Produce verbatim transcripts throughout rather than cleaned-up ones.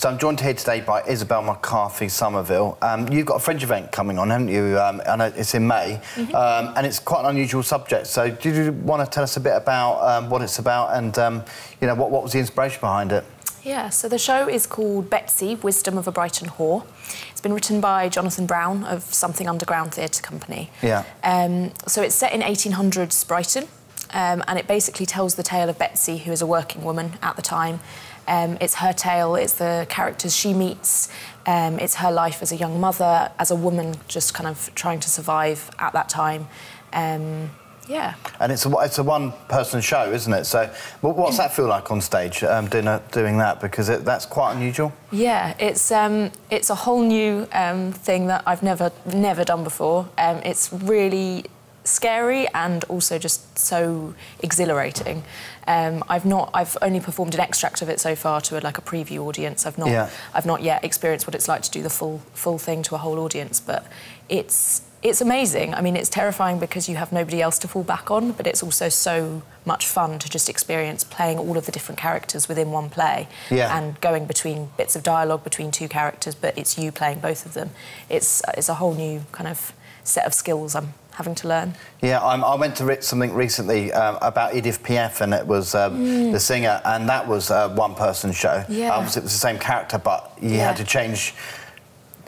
So I'm joined here today by Isabel McCarthy Somerville. Um, you've got a Fringe event coming on, haven't you? Um, I know it's in May, mm-hmm. um, and it's quite an unusual subject. So do you want to tell us a bit about um, what it's about and, um, you know, what, what was the inspiration behind it? Yeah, so the show is called Betsy: Wisdom of a Brighton Whore. It's been written by Jonathan Brown of Something Underground Theatre Company. Yeah. Um, so it's set in eighteen hundreds Brighton, um, and it basically tells the tale of Betsy, who is a working woman at the time. Um, it's her tale, it's the characters she meets, um, it's her life as a young mother, as a woman just kind of trying to survive at that time. Um, yeah. And it's a, it's a one-person show, isn't it? So what's that feel like on stage, um, doing, a, doing that? Because it, that's quite unusual. Yeah, it's, um, it's a whole new um, thing that I've never, never done before. Um, it's really scary and also just so exhilarating. Um, I've not. I've only performed an extract of it so far to a, like a preview audience. I've not. Yeah. I've not yet experienced what it's like to do the full full thing to a whole audience. But it's it's amazing. I mean, it's terrifying because you have nobody else to fall back on. But it's also so much fun to just experience playing all of the different characters within one play. Yeah. And going between bits of dialogue between two characters, but it's you playing both of them. It's it's a whole new kind of set of skills I'm having to learn. Yeah, I'm, I went to read something recently um, about Edith Piaf, and it was um, mm. the singer, and that was a one-person show. Yeah. Obviously, it was the same character, but he yeah. had to change.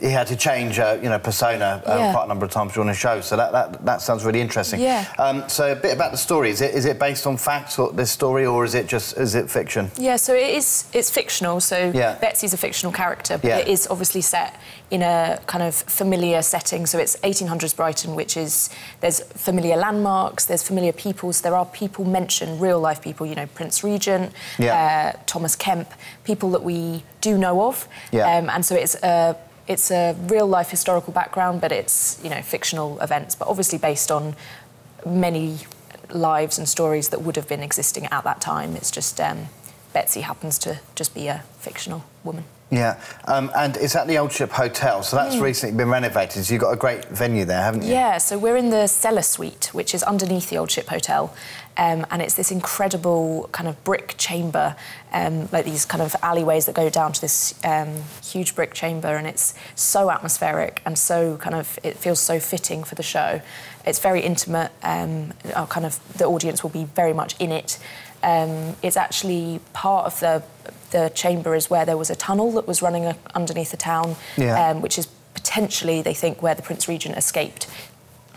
He had to change, uh, you know, persona um, yeah. quite a number of times during the show. So that that, that sounds really interesting. Yeah. Um, so a bit about the story. Is it is it based on facts, or this story, or is it just is it fiction? Yeah. So it is. It's fictional. So yeah. Betsy's a fictional character, but yeah. it is obviously set in a kind of familiar setting. So it's eighteen hundreds Brighton, which is there's familiar landmarks, there's familiar people. So there are people mentioned, real life people. You know, Prince Regent, yeah. uh, Thomas Kemp, people that we do know of. Yeah. Um, and so it's a uh, It's a real-life historical background, but it's, you know, fictional events, but obviously based on many lives and stories that would have been existing at that time. It's just um, Betsy happens to just be a fictional woman. Yeah, um, and it's at the Old Ship Hotel, so that's mm. recently been renovated. So you've got a great venue there, haven't you? Yeah, so we're in the cellar suite, which is underneath the Old Ship Hotel, um, and it's this incredible kind of brick chamber, um, like these kind of alleyways that go down to this um, huge brick chamber, and it's so atmospheric and so kind of, it feels so fitting for the show. It's very intimate, um, our kind of, the audience will be very much in it. Um, it's actually part of the the chamber is where there was a tunnel that was running underneath the town, yeah. um, which is potentially, they think, where the Prince Regent escaped.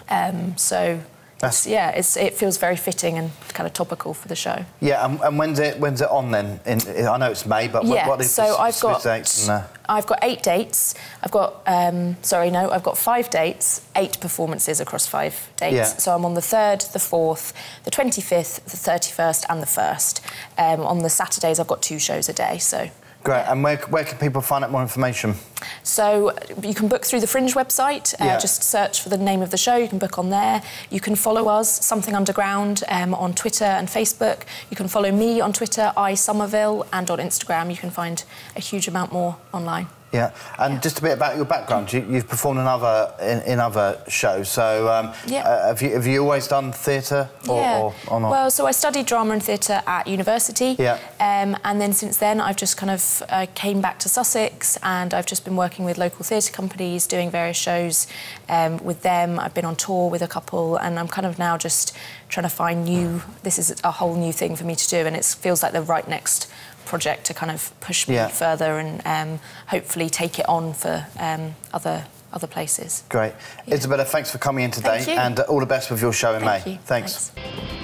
Um, so, it's, yeah, it's, it feels very fitting and kind of topical for the show. Yeah, and, and when's it when's it on then? In, I know it's May, but yeah, what is so the, I've got dates and, uh... I've got eight dates. I've got um, sorry, no, I've got five dates, eight performances across five dates. Yeah. So I'm on the third, the fourth, the twenty-fifth, the thirty-first, and the first. Um, on the Saturdays, I've got two shows a day. So. Great, and where, where can people find out more information? So you can book through the Fringe website, uh, yeah. just search for the name of the show, you can book on there. You can follow us, Something Underground, um, on Twitter and Facebook. You can follow me on Twitter, I Somerville, and on Instagram. You can find a huge amount more online. Yeah, and yeah. just a bit about your background. You, you've performed in other, in, in other shows, so um, yeah. uh, have, you, have you always done theatre or, yeah. or, or not? Well, so I studied drama and theatre at university, yeah. um, and then since then I've just kind of uh, came back to Sussex, and I've just been working with local theatre companies, doing various shows um, with them. I've been on tour with a couple, and I'm kind of now just trying to find new... This is a whole new thing for me to do, and it feels like the right next project to kind of push me yeah. further and um, hopefully take it on for um, other other places. Great. Yeah. Isabella, thanks for coming in today, and uh, all the best with your show in Thank May. You. Thanks. thanks.